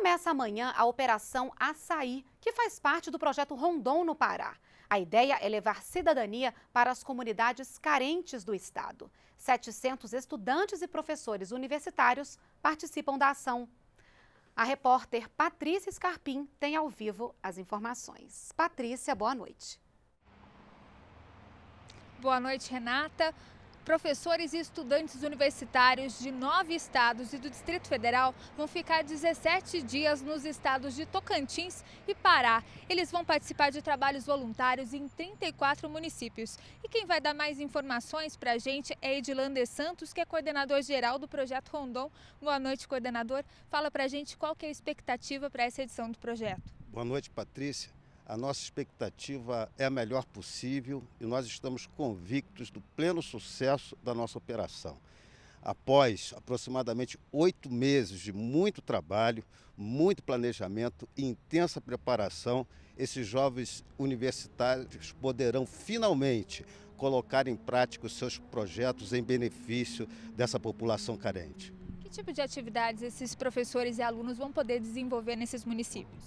Começa amanhã a Operação Açaí, que faz parte do Projeto Rondon no Pará. A ideia é levar cidadania para as comunidades carentes do estado. 700 estudantes e professores universitários participam da ação. A repórter Patrícia Scarpin tem ao vivo as informações. Patrícia, boa noite. Boa noite, Renata. Professores e estudantes universitários de 9 estados e do Distrito Federal vão ficar 17 dias nos estados de Tocantins e Pará. Eles vão participar de trabalhos voluntários em 34 municípios. E quem vai dar mais informações para a gente é Edlander Santos, que é coordenador-geral do Projeto Rondon. Boa noite, coordenador. Fala para a gente qual que é a expectativa para essa edição do projeto. Boa noite, Patrícia. A nossa expectativa é a melhor possível e nós estamos convictos do pleno sucesso da nossa operação. Após aproximadamente 8 meses de muito trabalho, muito planejamento e intensa preparação, esses jovens universitários poderão finalmente colocar em prática os seus projetos em benefício dessa população carente. Que tipo de atividades esses professores e alunos vão poder desenvolver nesses municípios?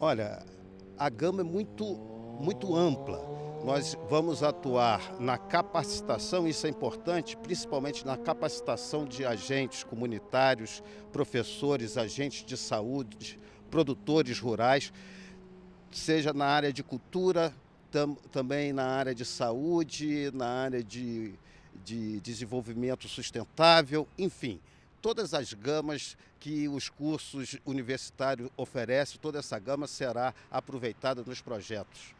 Olha, a gama é muito ampla. Nós vamos atuar na capacitação, isso é importante, principalmente na capacitação de agentes comunitários, professores, agentes de saúde, produtores rurais, seja na área de cultura, também na área de saúde, na área de desenvolvimento sustentável, enfim. Todas as gamas que os cursos universitários oferecem, toda essa gama será aproveitada nos projetos.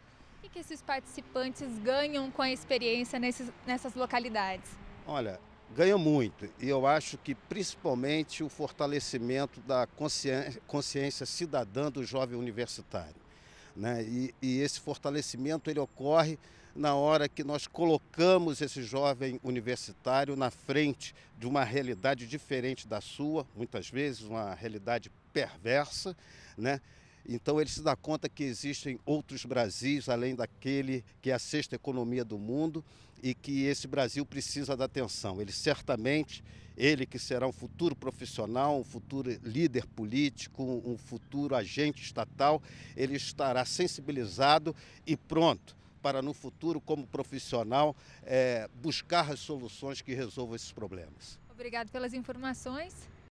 O que esses participantes ganham com a experiência nessas localidades? Olha, ganham muito, e eu acho que principalmente o fortalecimento da consciência cidadã do jovem universitário, né? E esse fortalecimento ele ocorre na hora que nós colocamos esse jovem universitário na frente de uma realidade diferente da sua, muitas vezes uma realidade perversa, né? Então ele se dá conta que existem outros Brasis além daquele que é a 6ª economia do mundo e que esse Brasil precisa da atenção. Ele certamente, ele que será um futuro profissional, um futuro líder político, um futuro agente estatal, ele estará sensibilizado e pronto para no futuro, como profissional, buscar as soluções que resolvam esses problemas. Obrigado pelas informações.